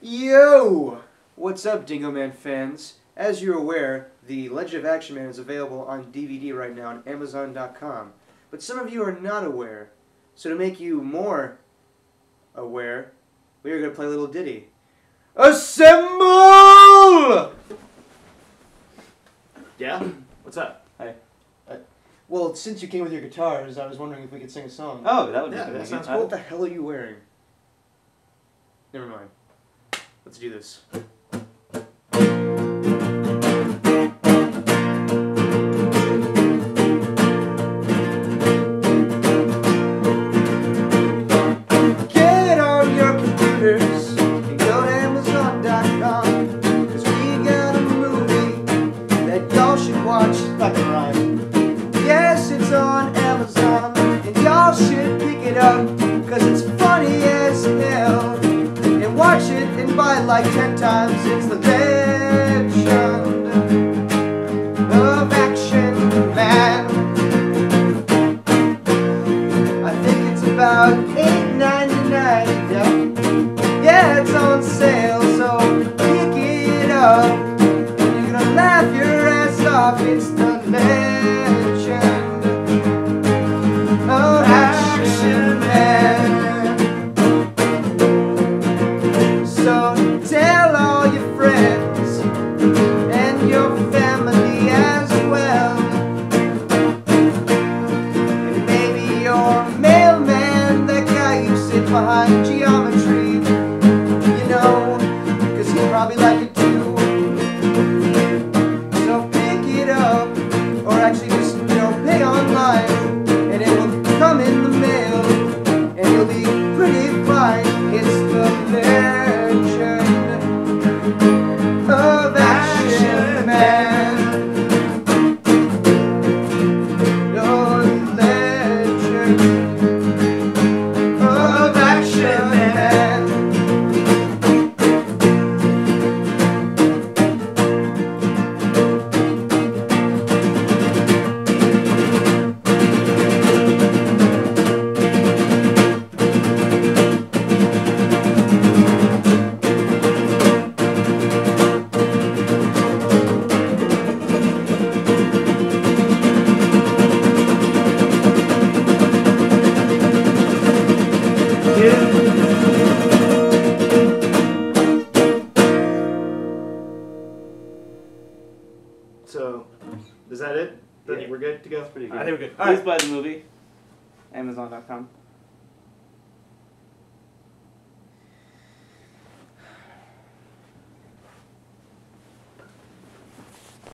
Yo! What's up, Dingo Man fans? As you're aware, The Legend of Action Man is available on DVD right now on amazon.com. But some of you are not aware, so to make you more aware, we are going to play a little ditty. Assemble! Yeah? What's up? Hi. Well, since you came with your guitars, I was wondering if we could sing a song. Oh, that would be good. Sounds cool. What the hell are you wearing? Never mind. Let's do this. Get on your computers and go to amazon.com, because we got a movie that y'all should watch. Fucking right. Yes, it's on Amazon, and y'all should pick it up, because it's funny as hell. And watch it and buy it like 10 times. It's The Legend of Action Man. I think it's about $8.99. Yeah, it's on sale, so pick it up. You're gonna laugh your ass off. It's The Legend of Action Man. Behind geometry, you know, because you probably like it too. So pick it up, or actually just, you know, pay online, and it will come in the mail, and you'll be pretty fine. It's The Legend of Action Man. So, is that it? Then yeah. We're good to go? That's pretty good. I think we're good. Please buy the movie. Amazon.com.